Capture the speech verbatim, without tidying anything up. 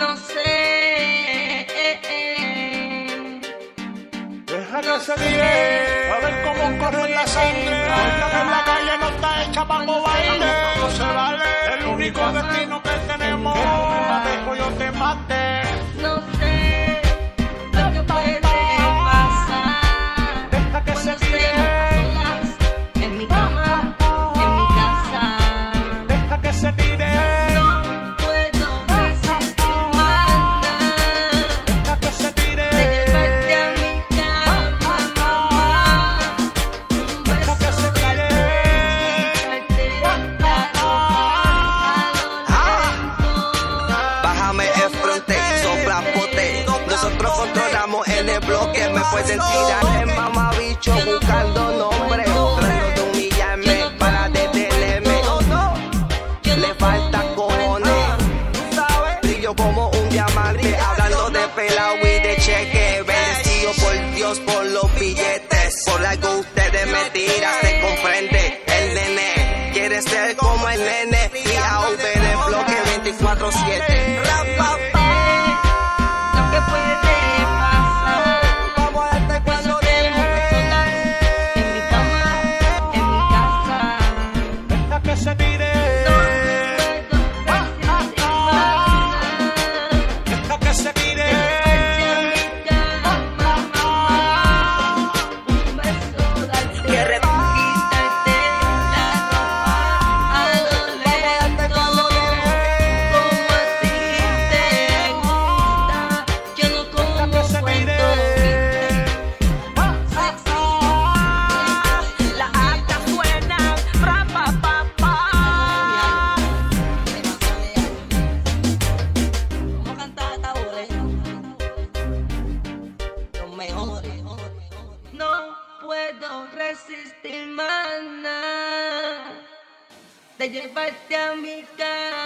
no sé. Deja que se mire, a ver cómo corre la sangre. Esta en la calle no está hecha para cobarde. No se vale, el único destino que tenemos. Dejo yo te mate. No sé lo que puede pasar. Deja que se mire. Nosotros controlamos en el bloque, me pueden tirar en mamabicho buscando nombres, tratando de humillarme para detenerme. Le falta cojones, brillo como un diamante, hablando de pelao y de cheque, bendecido por Dios por los billetes. Por algo ustedes me tiran, se comprende el nene, quiere ser como el nene, y ahora en el bloque veinticuatro siete. No puedo resistir, mana, de llevarte a mi casa.